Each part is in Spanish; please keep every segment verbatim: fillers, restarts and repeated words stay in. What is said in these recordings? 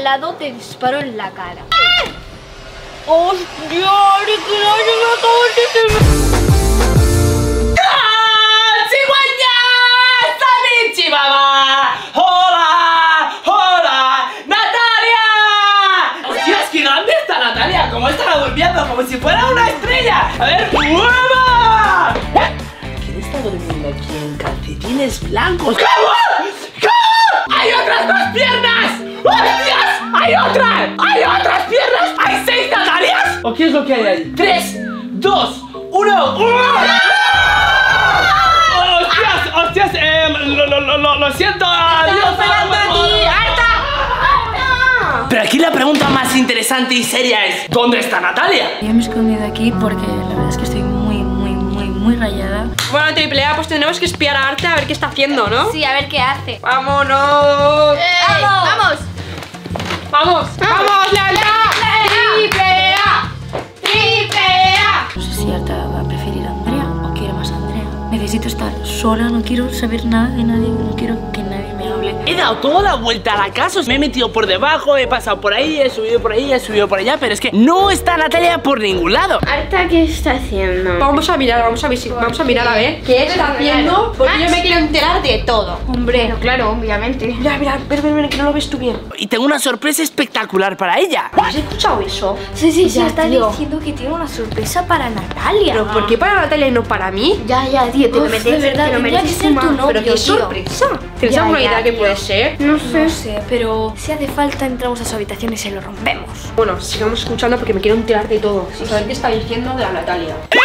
al lado te disparó en la cara. ¡Ah! ¡Hostia! ¡Que no se me acabó de decir! Como estaba durmiendo, como si fuera una estrella. A ver, ¡hueva! ¿Quién está durmiendo aquí en calcetines blancos? ¿Cómo? ¿Cómo? ¡Hay otras dos piernas! ¡Hostias! ¡Hay otra! ¡Hay otras piernas! ¡Hay seis Natalias! ¿O qué es lo que hay ahí? ¡Tres, dos, uno! ¡Uah! ¡Hostias! ¡Hostias! Eh, lo, lo, lo, lo siento. ¡Adiós! Pero aquí la pregunta más interesante y seria es ¿dónde está Natalia? Yo me he escondido aquí porque la verdad es que estoy muy, muy, muy, muy rayada. Bueno, Triple A, pues tenemos que espiar a Arta a ver qué está haciendo, ¿no? Sí, a ver qué hace. ¡Vámonos! Eh, ¡Vamos! ¡Vamos! ¡Vamos! ¡Vamos, Leandra! ¡Triple A! ¡Triple A! No sé si Arta va a preferir a Andrea o quiere más a Andrea. Necesito estar sola, no quiero saber nada de nadie, no quiero que nadie me hable. He dado toda la vuelta a la casa, me he metido por debajo, he pasado por ahí, he subido por ahí, he subido por allá, pero es que no está Natalia por ningún lado. Arta, ¿qué está haciendo? Vamos a mirar, vamos a visitar, vamos a mirar a ver qué está haciendo, porque yo me quiero enterar de todo. Hombre, no, claro, obviamente. Mira, mira, ver, ver, ver, que no lo ves tú bien. Y tengo una sorpresa espectacular para ella. ¿Has escuchado eso? Sí, sí, ya, está diciendo que tiene una sorpresa para Natalia. ¿Pero por qué para Natalia y no para mí? Ya, ya, tío, te lo mereces, te lo mereces, pero qué sorpresa. ¿Tienes alguna idea que puede ser? ¿Eh? No sé, no sé, pero si hace falta entramos a su habitación y se lo rompemos. Bueno, sigamos escuchando porque me quiero enterar de todo. Sí, saber qué está diciendo de la Natalia. ¡Eh,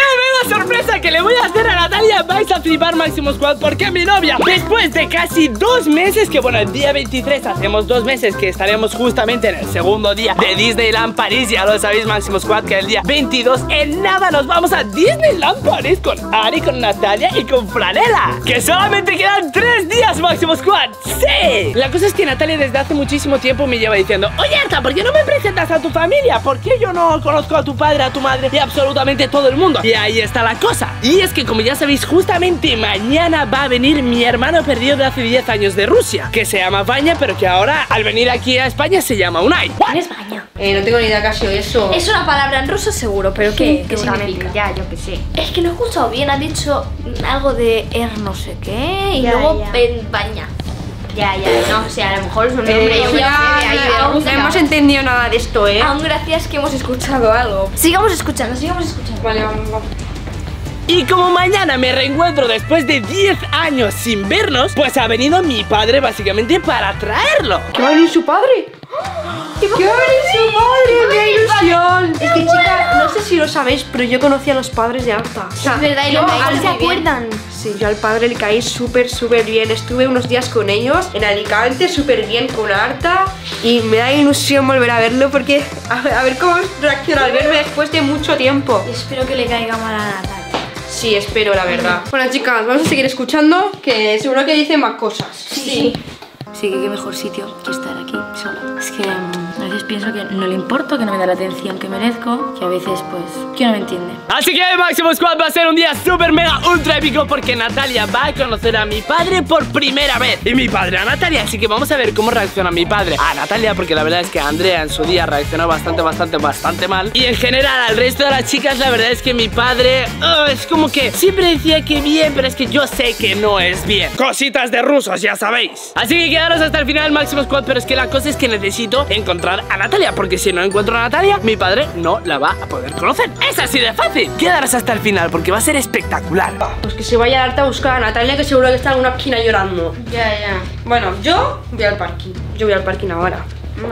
menuda sorpresa que le voy a hacer a Natalia! Vais a flipar, Maximo Squad, porque mi novia, después de casi dos meses, que bueno, el día veintitrés hacemos dos meses que estaremos justamente en el segundo día de Disneyland París. Ya lo sabéis, Maximo Squad, que el día veintidós en nada nos vamos a Disneyland París con Ari, con Natalia y con Franela. Que solamente quedan tres días, Maximo Squad. ¡Sí! La cosa es que Natalia desde hace muchísimo tiempo me lleva diciendo: oye, Arta, ¿por qué no me presentas a tu familia? ¿Por qué yo no conozco a tu padre, a tu madre y absolutamente todo el mundo? Y ahí está la cosa. Y es que, como ya sabéis, justamente mañana va a venir mi hermano perdido de hace diez años de Rusia, que se llama Baña, pero que ahora al venir aquí a España se llama Unai. ¿Quién es Baña? Eh, no tengo ni idea casi de eso. Es una palabra en ruso seguro, pero sí, ¿qué, qué significa? Ya, yo que sé. Es que no he escuchado bien, ha dicho algo de er no sé qué y ya, luego ya. Ben Baña. Ya, ya, no, o sea, a lo mejor es un nombre. No hemos entendido nada de esto, ¿eh? Aún gracias que hemos escuchado algo. Sigamos escuchando, sigamos escuchando. Vale, vamos, vamos. Y como mañana me reencuentro después de diez años sin vernos, pues ha venido mi padre básicamente para traerlo. ¿Qué va a venir su padre? ¡Qué va a venir su padre! ¡Qué ilusión! Es que, chica, no sé si lo sabéis, pero yo conocí a los padres de Arta. O sea, es verdad, y los padres se acuerdan. Sí, yo al padre le caí súper, súper bien. Estuve unos días con ellos en Alicante, súper bien con Arta. Y me da ilusión volver a verlo porque a ver, a ver cómo reacciona al verme después de mucho tiempo. Y espero que le caiga mal a Natalia. Sí, espero, la verdad. Bueno, chicas, vamos a seguir escuchando, que seguro que dicen más cosas. Sí. Sí, sí, que qué mejor sitio que estar aquí sola. Es que um, a veces pienso que no le importo, que no me da la atención que merezco, que a veces, pues, que no me entiende. Así que Maximo Squad va a ser un día súper mega ultra épico porque Natalia va a conocer a mi padre por primera vez. Y mi padre a Natalia, así que vamos a ver cómo reacciona mi padre a Natalia, porque la verdad es que Andrea en su día reaccionó bastante, bastante, bastante mal. Y en general al resto de las chicas, la verdad es que mi padre oh, es como que siempre decía que bien, pero es que yo sé que no es bien. Cositas de rusos, ya sabéis. Así que quedaros hasta el final, Maximo Squad, pero es que la cosa es que necesito encontrar a Natalia, porque si no encuentro a Natalia, mi padre no la va a poder conocer. Es así de fácil. Quedaros hasta el final porque va a ser espectacular. Pues que se vaya Arta a buscar a Natalia, que seguro que está en una esquina llorando. Ya, ya. Bueno, yo voy al parking. Yo voy al parking ahora. Vale.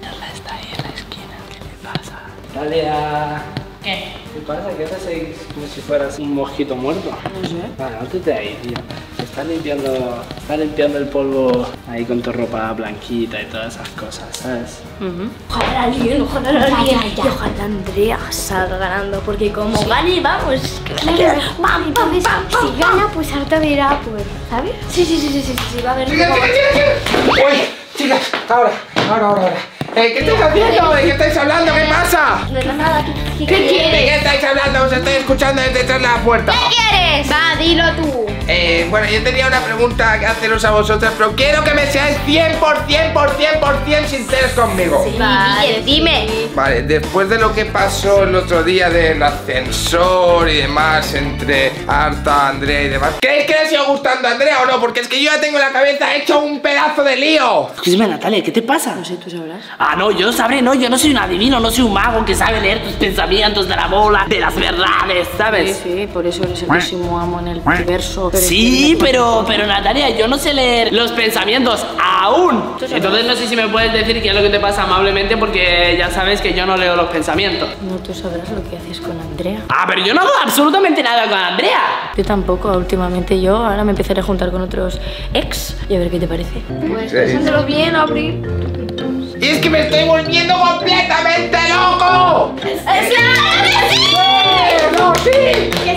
Natalia está ahí en la esquina. ¿Qué le pasa? Natalia. ¿Qué? ¿Qué pasa? ¿Qué haces ahí como si fueras un mosquito muerto? No sé. Vale, áltate ahí, tío. Está limpiando, está limpiando el polvo ahí con tu ropa blanquita y todas esas cosas, ¿sabes? Uh-huh. Ojalá alguien, ojalá alguien, ojalá Andrea salga ganando, porque como sí. Gane, vamos, claro. Pam, pam, pam, si gana, pues Arta verá, pues, ¿sabes? Sí, sí, sí, sí, sí, sí, va a ver. Chicas, chicas, chicas. Oye, chicas, ahora, ahora, ahora, ahora. Eh, ¿Qué estáis haciendo? ¿De qué estáis hablando? ¿Qué pasa? No, no, nada, ¿Qué quieres? ¿De qué estáis hablando? Os estoy escuchando desde detrás de la puerta. ¿Qué quieres? Va, dilo tú. Eh, bueno, yo tenía una pregunta que haceros a vosotras, pero quiero que me seáis cien por cien, por cien, por cien sinceros conmigo. Sí, vale, dime. Vale, después de lo que pasó el otro día del ascensor y demás, entre Arta, Andrea y demás, ¿creéis que le sigo gustando a Andrea o no? Porque es que yo ya tengo la cabeza hecho un pedazo de lío. Escúchame, Natalia, ¿qué te pasa? No sé, tú sabrás. Ah, no, yo sabré, no, yo no soy un adivino, no soy un mago que sabe leer tus pensamientos de la bola, de las verdades, ¿sabes? Sí, sí, por eso eres el próximo amo en el universo. Pero sí, pero, pero Natalia, yo no sé leer los pensamientos aún. Entonces no sé si me puedes decir qué es lo que te pasa amablemente, porque ya sabes que yo no leo los pensamientos. No, tú sabrás lo que haces con Andrea. Ah, pero yo no hago absolutamente nada con Andrea. Yo tampoco, últimamente yo. Ahora me empezaré a juntar con otros ex y a ver qué te parece. Pues piénsatelo bien, Abril. Y es que me estoy volviendo completamente loco. ¡No, sí! ¡Que sí, que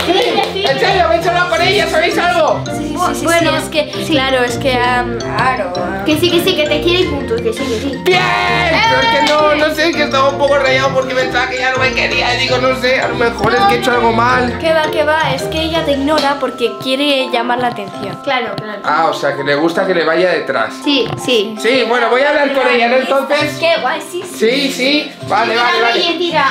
sí! ¿En serio? ¿Habéis hablado con ella? ¿Sabéis algo? Sí, sí, sí, sí, bueno, sí, es que, sí. Claro, es que, um, claro. Que sí, que sí, que te quiere y punto, que sí, que sí. ¡Bien! ¡Eh! Pero es que no, no sé, es que estaba un poco rayado porque pensaba que ya no me quería. Y digo, no sé, a lo mejor no, es que he hecho algo mal. Que va, que va, es que ella te ignora porque quiere llamar la atención. Claro, claro. Ah, o sea, que le gusta que le vaya detrás. Sí, sí. Sí, sí, bueno, voy a hablar con ella, ¿no? Entonces... Qué guay, sí, sí. Sí, sí, vale, sí, vale, vale. Y tira,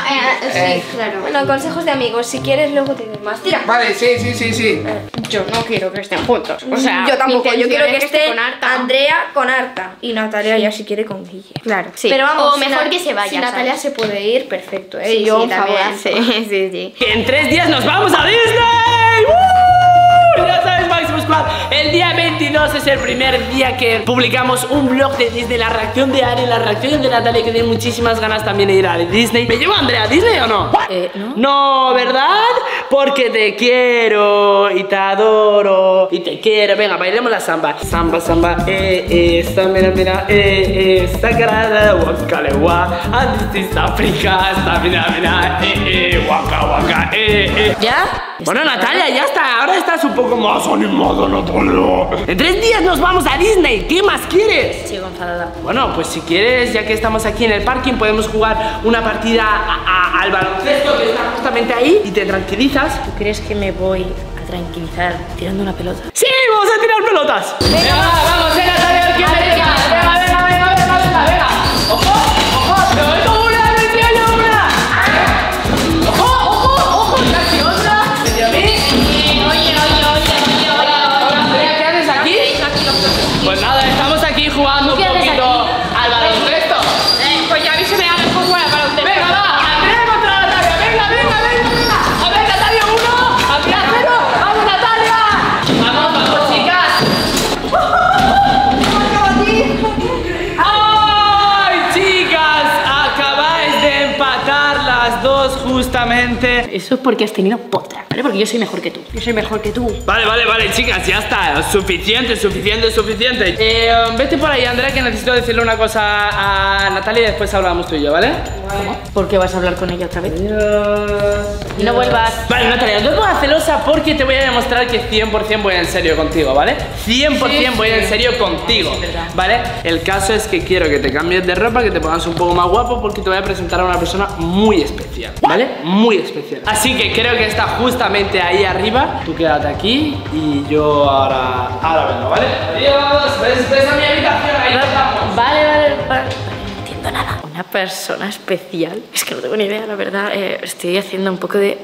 eh, sí, eh. claro. Bueno, consejos de amigos, si quieres luego te doy más. Tira. Vale, sí, sí, sí, sí. Yo no quiero que estén juntos. O sea, yo tampoco. Yo quiero que, es que esté con Arta. Andrea con Arta. Y Natalia sí. ya si quiere con Guille. Claro. Sí. Pero vamos, o mejor que se vaya. Si Natalia ¿sabes? se puede ir, perfecto. ¿eh? Sí, y yo sí, también. Sí, sí, sí. Que en tres días nos vamos a Disney. ¡Woo! Ya sabes, Maximo Squad. El día veintidós es el primer día que publicamos un vlog de Disney. La reacción de Ari, la reacción de Natalia, que tiene muchísimas ganas también de ir a Disney. ¿Me llevo a Andrea a Disney o no? Eh, no. No, ¿verdad? Porque te quiero y te adoro y te quiero. Venga, bailemos la samba. Samba, samba, eh, eh, esta, mira, mira, eh, eh, sagrada, guacalewa, antes África, esta, mira, mira, eh, eh, guaca, guaca, eh, eh. ¿Ya? Bueno, Natalia, ya está. Ahora estás un poco más animada, Natalia. En tres días nos vamos a Disney. ¿Qué más quieres? Sí, Gonzalo. Bueno, pues si quieres, ya que estamos aquí en el parking, podemos jugar una partida a, a, al baloncesto que está justamente ahí y te tranquiliza. ¿Tú crees que me voy a tranquilizar tirando una pelota? ¡Sí! ¡Vamos a tirar pelotas! ¡Venga, venga, vamos! ¡Venga, Natalia! ¡Venga, venga, venga, venga, venga, venga, venga! ¡Ojo, ojo! ¡Te meto una, me tiro una! ¡Ojo, ojo, ojo! ¡Casi otra! ¡Me tiro a mí! ¡Oye, oye, oye, oye! Andrea, ¿qué haces aquí? Pues nada, estamos aquí jugando un poquito al baloncesto. Pues ya a mí se me da el fútbol al baloncesto. ¡Venga, va! ¡Andrea contra Natalia! ¡Venga, venga, venga! Justamente. Eso es porque has tenido potra, ¿vale? Porque yo soy mejor que tú. Yo soy mejor que tú. Vale, vale, vale, chicas, ya está. Suficiente, suficiente, suficiente. Eh, vete por ahí, Andrea, que necesito decirle una cosa a Natalia y después hablamos tú y yo, ¿vale? ¿Cómo? ¿Por qué vas a hablar con ella otra vez? Y no vuelvas. Vale, Natalia, no te pongas celosa porque te voy a demostrar que cien por cien voy en serio contigo, ¿vale? cien por cien voy en serio contigo, ¿vale? El caso es que quiero que te cambies de ropa, que te pongas un poco más guapo porque te voy a presentar a una persona muy especial, ¿vale? Muy especial. Así que creo que está justamente ahí arriba. Tú quédate aquí y yo ahora... Ahora vengo, ¿vale? Adiós. Ves, ves a mi habitación, ahí estamos. Vale, vale, vale. No entiendo nada. Una persona especial. Es que no tengo ni idea, la verdad. Eh, estoy haciendo un poco de...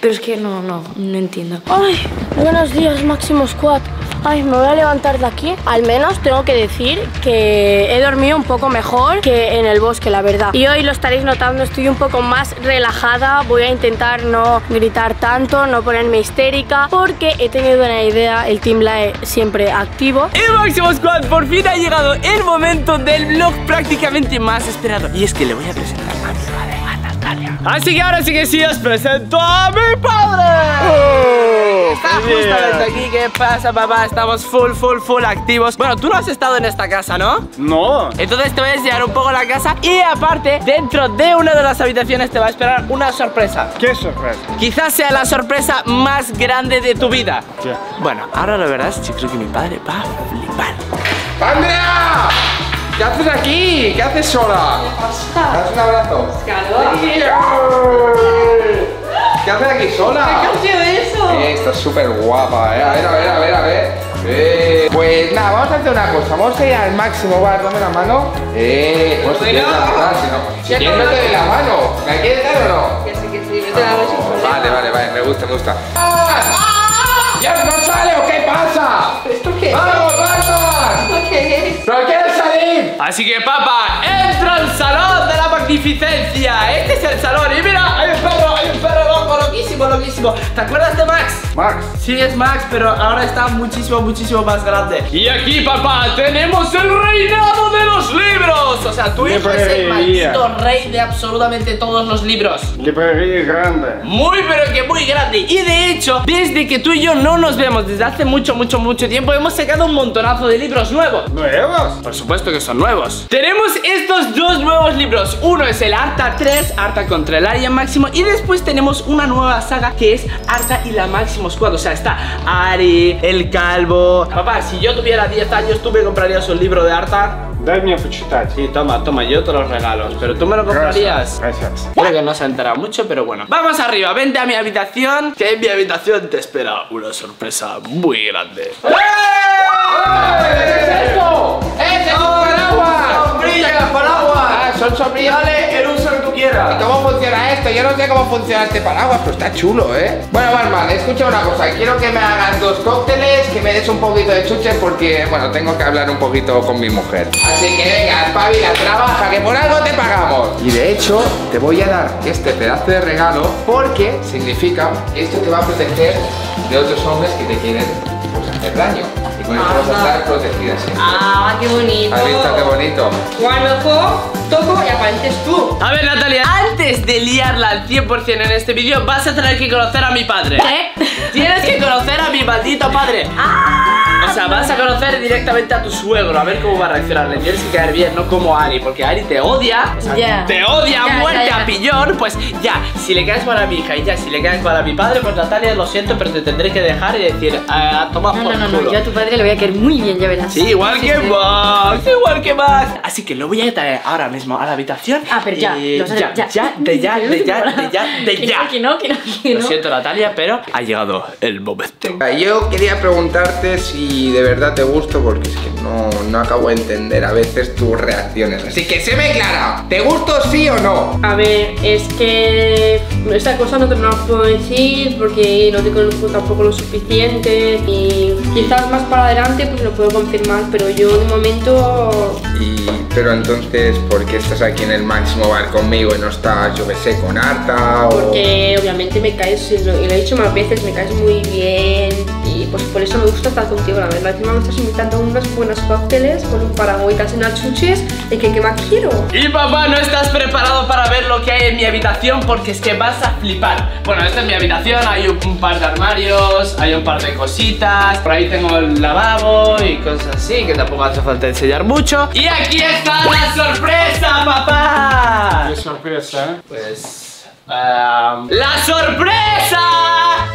Pero es que no, no, no entiendo. Ay, buenos días, Maximo Squad. Ay, me voy a levantar de aquí. Al menos tengo que decir que he dormido un poco mejor que en el bosque, la verdad. Y hoy lo estaréis notando, estoy un poco más relajada. Voy a intentar no gritar tanto, no ponerme histérica, porque he tenido una idea, el Team Lae siempre activo. Y Maximo Squad, por fin ha llegado el momento del vlog prácticamente más esperado. Y es que le voy a presentar a mi padre, a Natalia. Así que ahora sí que sí, os presento a mi padre. Está justamente aquí. ¿Qué pasa, papá? Estamos full, full, full activos. Bueno, tú no has estado en esta casa, ¿no? No. Entonces te voy a enseñar un poco la casa. Y aparte, dentro de una de las habitaciones te va a esperar una sorpresa. ¿Qué sorpresa? Quizás sea la sorpresa más grande de tu vida. ¿Qué? Bueno, ahora lo verás. Yo creo que mi padre va a flipar. ¡Andrea! ¿Qué haces aquí? ¿Qué haces sola? ¿Qué pasa? ¿Me das un abrazo? ¡Calor! ¿Qué haces aquí sola? ¿Qué ha sido eso? Eh, estás súper guapa, eh. A ver, a ver, a ver, a ver. Eh. Pues nada, vamos a hacer una cosa. Vamos a ir al máximo, va, dame la mano. Eh, pues bueno, si no. Si quieres, no te doy la mano. ¿Me quieres dar o no? Que sí, que sí, yo te la doy sin problema. Vale, vale, vale, me gusta, me gusta. ¡Ya no sale o qué pasa! ¿Esto qué es? ¡Vamos, vamos! ¿Esto qué es? ¡No quiero salir! Así que, papá, entra al salón de la magnificencia. Este es el salón y mira, hay un perro, hay un perro loco, loquísimo, loquísimo. ¿Te acuerdas de Max? Max. Sí, es Max, pero ahora está muchísimo, muchísimo más grande. Y aquí, papá, tenemos el reinado de los libros. O sea, tu hijo es el maldito rey de absolutamente todos los libros. Librería grande. Muy, pero que muy grande. Y de hecho, desde que tú y yo no nos vemos desde hace mucho, mucho, mucho tiempo, hemos sacado un montonazo de libros nuevos. ¿Nuevos? Por supuesto que son nuevos. Tenemos estos dos nuevos libros. Uno es el Arta tres, Arta contra el Alien Máximo. Y después tenemos una nueva saga que es Arta y la Máximo Squad. O sea, está Ari, el Calvo. Papá, si yo tuviera diez años, tú me comprarías un libro de Arta. Dame a почитать. Sí, toma, toma, yo te los regalos. Pero tú me lo comprarías. Gracias. Creo que no se ha enterado mucho, pero bueno. Vamos arriba, vente a mi habitación. Que en mi habitación te espera una sorpresa muy grande. ¡Eh! ¿Qué es esto? ¡Es esto! ¡Paraguas! ¡Sombrilla, paraguas! Ah, son sombrillas. Dale el uso que tú quieras. ¿Y cómo funciona esto? Yo no sé cómo funciona este paraguas, pero está chulo, ¿eh? Bueno, Barman, escucha una cosa. Quiero que me hagas dos cócteles, que me des un poquito de chuche, porque, bueno, tengo que hablar un poquito con mi mujer. Así que venga, espabila, trabaja, que por algo te pagamos. Y de hecho, te voy a dar este pedazo de regalo, porque significa que esto te va a proteger de otros hombres que te quieren, pues, hacer daño. Y con esto vas a estar protegida siempre. Ah, qué bonito. ¿Has visto qué bonito? Guanaco. Toco y apareces tú. A ver, Natalia, antes de liarla al cien por cien en este vídeo, vas a tener que conocer a mi padre. ¿Qué? Tienes que conocer a mi maldito padre. ¡Ah! O sea, vas a conocer directamente a tu suegro. A ver cómo va a reaccionar. Le tienes que caer bien, no como a Ari, porque Ari te odia, o sea, yeah. Te odia a yeah, muerte, yeah, yeah. a pillón. Pues ya, si le caes mal a mi hija y ya, si le caes mal a mi padre, pues Natalia, lo siento, pero te tendré que dejar y decir, ah, toma no, por no, no, culo. No, yo a tu padre le voy a caer muy bien, ya verás. Sí, igual sí, que sí, Max, sí. igual que Max. Así que lo voy a traer ahora mismo a la habitación. Ah, pero ya, y ya, ya, ya, ya, de ya, de ya, de ya, de ya. Que no, que no, que no. Lo siento, Natalia, pero ha llegado el momento. Yo quería preguntarte si de verdad te gusto, porque es que no, no acabo de entender a veces tus reacciones. Así que séme clara, ¿te gusto sí o no? A ver, es que esta cosa no te la puedo decir porque no te conozco tampoco lo suficiente y quizás más para adelante pues lo puedo confirmar, pero yo de momento... Y, pero entonces, ¿por qué estás aquí en el máximo bar conmigo y no estás, yo qué sé, con Arta? Porque o... obviamente me caes, y lo, y lo he dicho más veces, me caes muy bien y pues por eso me gusta estar contigo, la verdad. Encima me estás invitando a unos buenos cócteles con un paraguas y casi unas chuches, de que, que más quiero. Y papá, no estás preparado para ver lo que hay en mi habitación porque es que vas a flipar. Bueno, esta es mi habitación, hay un, un par de armarios, hay un par de cositas, por ahí tengo el lavabo y cosas así que tampoco hace falta enseñar mucho. Y aquí está la sorpresa. ¡Sorpresa, papá! ¿Qué sorpresa, eh? Pues... Um... ¡La sorpresa!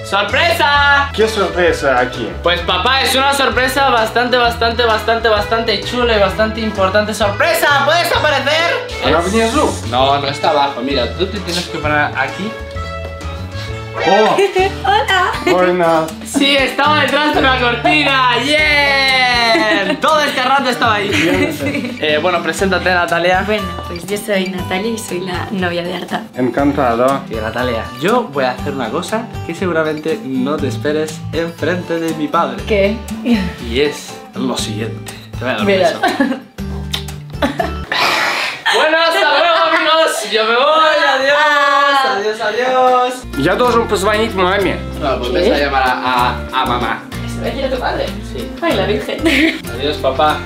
¡Sorpresa! ¿Qué sorpresa aquí? Pues papá, es una sorpresa bastante, bastante, bastante, bastante chula y bastante importante. ¡Sorpresa! ¿Puedes aparecer? ¿Ahora venías tú? No, no está abajo. Mira, tú te tienes que parar aquí. ¡Oh! ¡Hola! ¡Hola! Sí, estaba detrás de una cortina. ¡Yeah! Todo este rato estaba ahí. Sí. Eh, bueno, preséntate, Natalia. Bueno, pues yo soy Natalia y soy la novia de Arta. Encantado. Y Natalia, yo voy a hacer una cosa que seguramente no te esperes enfrente de mi padre. ¿Qué? Y es lo siguiente. Te voy a dar un beso. Bueno, hasta luego, amigos. Yo me voy. Adiós, adiós. Я должен позвонить маме. No, pues me vas a llamar a, a, a mamá. ¿Se va a ir a tu padre? Sí. Ay, la virgen. Adiós, papá.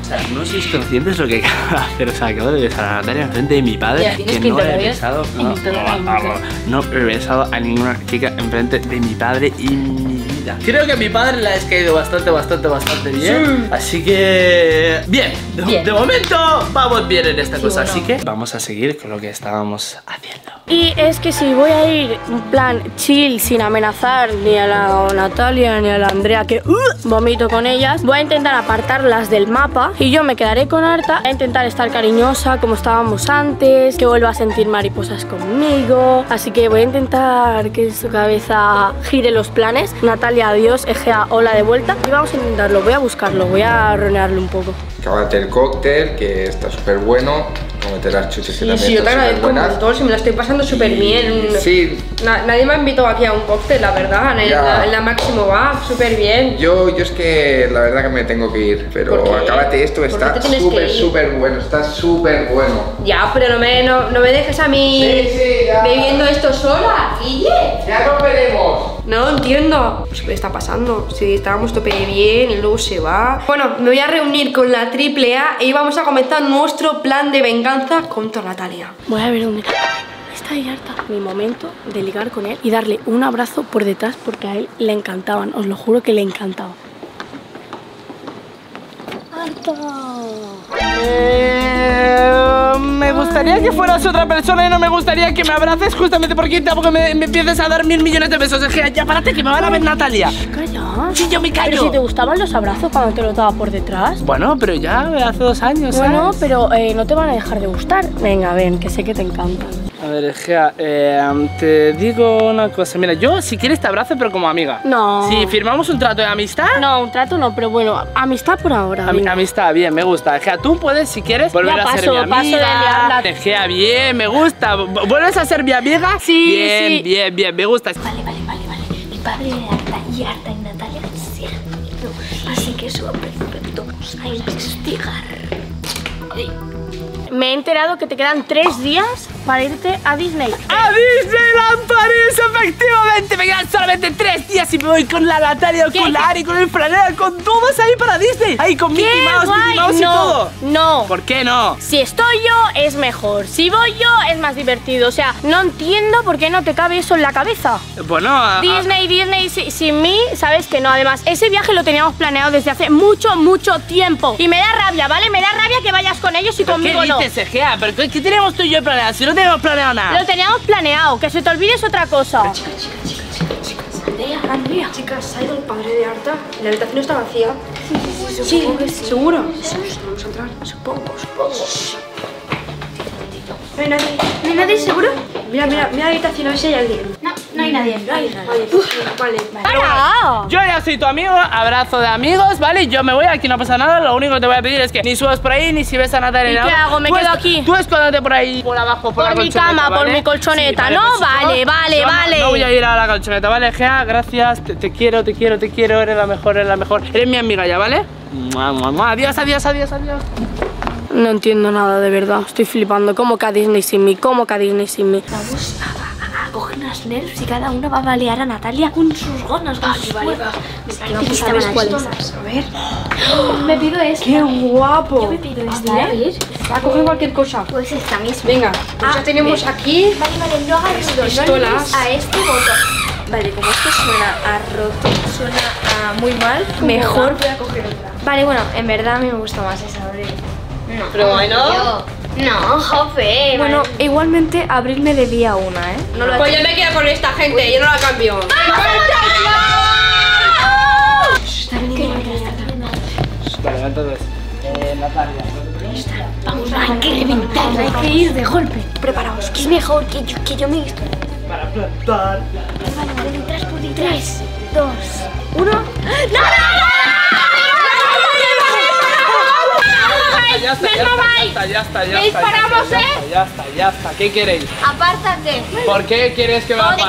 O sea, no sois conscientes lo que acabo de hacer. O sea, acabo de besar a Natalia enfrente de mi padre. Yeah, que, que no he besado. No, no, no, no he besado a ninguna chica enfrente de mi padre y mi. ya. Creo que a mi padre le ha caído bastante, bastante, bastante bien. Sí. Así que... Bien. De, bien. de momento vamos bien en esta sí, cosa. Bueno. Así que vamos a seguir con lo que estábamos haciendo. Y es que si voy a ir en plan chill, sin amenazar ni a la Natalia ni a la Andrea, que uh, vomito con ellas, voy a intentar apartarlas del mapa y yo me quedaré con Arta. Voy a intentar estar cariñosa como estábamos antes, que vuelva a sentir mariposas conmigo. Así que voy a intentar que en su cabeza gire los planes. Natalia, adiós, Egea, hola de vuelta. Y vamos a intentarlo, voy a buscarlo, voy a ronearlo un poco. Acabate el cóctel, que está súper bueno. Meter las chuches que sí, también sí, yo te agradezco un montón, si me la estoy pasando súper bien. Sí. Na, nadie me ha invitado aquí a un cóctel, la verdad. En la, la Maximo va súper bien. Yo, yo es que la verdad que me tengo que ir, pero acábate esto, está súper, súper bueno, está súper bueno. Ya, pero no me, no, no me dejes a mí sí, sí, bebiendo esto sola, Guille. Ya nos veremos. No entiendo. Se me está pasando. Si estábamos tope bien y luego se va. Bueno, me voy a reunir con la Triple A y vamos a comenzar nuestro plan de venganza contra Natalia. Voy a ver dónde está ahí Arta. Mi momento de ligar con él y darle un abrazo por detrás porque a él le encantaban. Os lo juro que le encantaba. Arta. Eh, me gustaría que fueras otra persona y no me gustaría que me abraces justamente porque tampoco me, me empieces a dar mil millones de besos. Es que ya párate que me van a ver Natalia. Calla. Sí, yo me callo. Pero si te gustaban los abrazos cuando te los daba por detrás. Bueno, pero ya hace dos años. Bueno, ¿sabes? Pero eh, no te van a dejar de gustar. Venga, ven, que sé que te encantan. A ver, Egea, eh, te digo una cosa. Mira, yo si quieres te abrazo, pero como amiga. No. Si firmamos un trato de amistad. No, un trato no, pero bueno, amistad por ahora. Am venga. Amistad, bien, me gusta. Egea, tú puedes, si quieres, volver ya a paso, ser mi amiga. Egea, bien, me gusta. ¿Vuelves a ser mi amiga? Sí, bien, sí. Bien, bien, me gusta. Vale, vale, vale, vale. Mi padre era Arta y Arta y Natalia se han ido. Así que eso va perfecto. A investigar. Ay. Me he enterado que te quedan tres días para irte a Disney. ¡A Disneyland Paris! ¡Efectivamente! Me quedan solamente tres días y me voy con la Natalia, ¿Qué? con la Ari, con el Franela, con todos ahí para Disney. Ahí con Mickey Mouse, Mickey Mouse y todo. No. ¿Por qué no? Si estoy yo, es mejor. Si voy yo, es más divertido. O sea, no entiendo por qué no te cabe eso en la cabeza. Bueno, a, Disney, a... Disney, si, sin mí, sabes que no. Además, ese viaje lo teníamos planeado desde hace mucho, mucho tiempo. Y me da rabia, ¿vale? Me da rabia que vayas con ellos y conmigo no. Egea, pero ¿qué teníamos tú y yo planeado? Si no teníamos planeado nada. Lo teníamos planeado, que se te olvide es otra cosa. Chicas, chicas, chicas, chicas, chicas. Andrea, Andrea. Chicas, ¿ha ido el padre de Arta? La habitación está vacía. Sí, sí, sí. Supongo que sí. ¿Seguro? Sí, vamos a entrar. Supongo, supongo. No hay nadie. ¿No hay nadie seguro? Mira, mira, mira la habitación, a ver si hay alguien. No, no hay nadie. No hay nadie. Vale, vale, vale. Bueno, yo ya soy tu amigo, abrazo de amigos, ¿vale? Yo me voy, aquí no pasa nada. Lo único que te voy a pedir es que ni subas por ahí, ni si ves a Natalia. ¿Y qué hago? ¿Me quedo aquí? Tú escóndete por ahí, por abajo, por, por la mi cama, ¿vale? Por mi colchoneta, sí, vale, ¿no? Pues, vale, vale, vale. No, no voy a ir a la colchoneta, ¿vale? Egea, gracias, te, te quiero, te quiero, te quiero. Eres la mejor, eres la mejor. Eres mi amiga ya, ¿vale? Mua, mua, mua. Adiós, adiós, adiós, adiós. No entiendo nada, de verdad. Estoy flipando. ¿Cómo que a Disney sin mí? ¿Cómo que a Disney sin mí? Vamos a, a, a coger unas nerfs y cada una va a balear a Natalia con sus gonas, con sus cuerdas. Vamos a ver cuáles. A ver. Me pido esto. ¡Qué guapo! Yo me pido esto. A ver. Va a coger cualquier cosa. Pues esta misma. Venga, pues ah, ya tenemos bien. Aquí. Vale, vale, no hagas pistolas. No a este botón. Vale, como esto suena a roto, suena a muy mal, mejor voy a coger otra. Vale, bueno, en verdad a mí me gusta más esa, ¿verdad? No, pero bueno. Yo. No, jofe. Bueno, vale. Igualmente abrirme debía una, ¿eh? No lo pues yo me quedo con esta gente, uy. Yo no la cambio. ¡Vamos, vamos! Hay que reventarla, hay que ir de golpe. Preparaos, que es mejor que yo, que yo me estoy. Para plantar. Vale, vale, detrás por detrás. Tres, dos, uno. ¡No! Ya está, ya está, ya está, ya está, disparamos, ¿eh? Ya está, ya está. ¿Qué queréis? Apártate. ¿Por qué quieres que me aparte?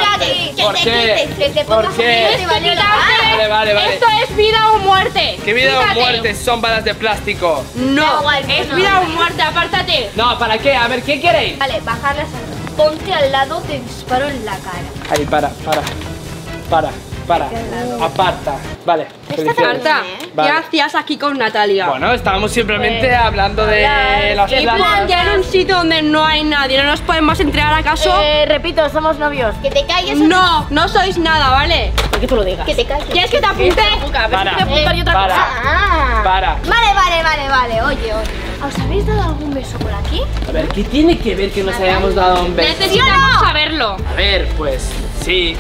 ¿Por qué? ¿Por qué? Vale, vale, vale. Esto es vida o muerte. ¿Qué vida o muerte? Son balas de plástico. No, es vida o muerte, apártate. No, ¿para qué? A ver, ¿qué queréis? Vale, bajar la sangre. Ponte al lado, te disparo en la cara. Ahí, para, para, para. Para, aparta. Vale. Arta, ¿qué hacías aquí con Natalia? Bueno, estábamos simplemente pues, hablando de eh, las plantas. Ya en un sitio donde no hay nadie, no nos podemos entregar acaso. Eh, repito, somos novios. Que te calles. No, no sois nada, ¿vale? que tú lo digas. Que te calles. ¿Quieres que te apunte? Para, para, para. Vale, vale, vale, vale, oye, oye. ¿Os habéis dado algún beso por aquí? A ver, ¿qué tiene que ver que nos hayamos dado un beso? Necesitamos saberlo. A ver, pues, sí.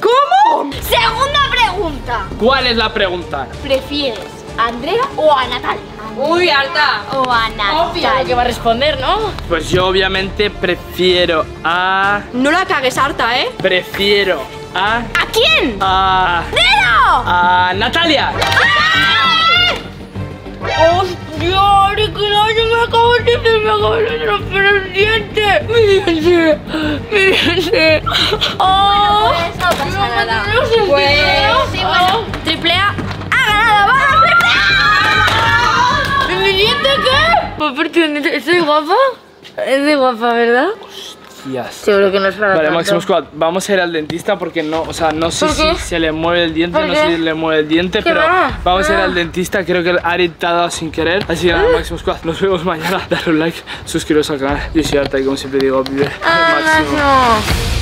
¿Cómo? Segunda pregunta. ¿Cuál es la pregunta? ¿Prefieres a Andrea o a Natalia? Uy, alta. O a Natalia. Obvio lo que va a responder, ¿no? Pues yo obviamente prefiero a... No la cagues, harta, ¿eh? Prefiero a... ¿A quién? A... ¡Nero! A Natalia. ¡Ah! ¡Hostia! ¡Ni que no! ¡Yo me acabo de decir! ¡Me acabo de romper el diente! ¡Mi diente! ¡Mi diente! ¡Oh! Bueno, pues no pasa nada. No sé pues... Sí, bueno. Oh. Triple A ha ganado. ¡Vamos, Triple A! ¿Mi diente qué? Pues porque soy guapa. Soy guapa, ¿verdad? Hostias. Seguro que no es para nada. Vale, tanto. Maximo Squad, vamos a ir al dentista porque no, o sea, no sé si se le mueve el diente, no sé si le mueve el diente, pero va? vamos ah. a ir al dentista. Creo que el Ari te ha dado sin querer. Así que nada, Maximo Squad, nos vemos mañana. Dale un like, suscribiros al canal. Yo soy Arta y como siempre digo, vive al máximo.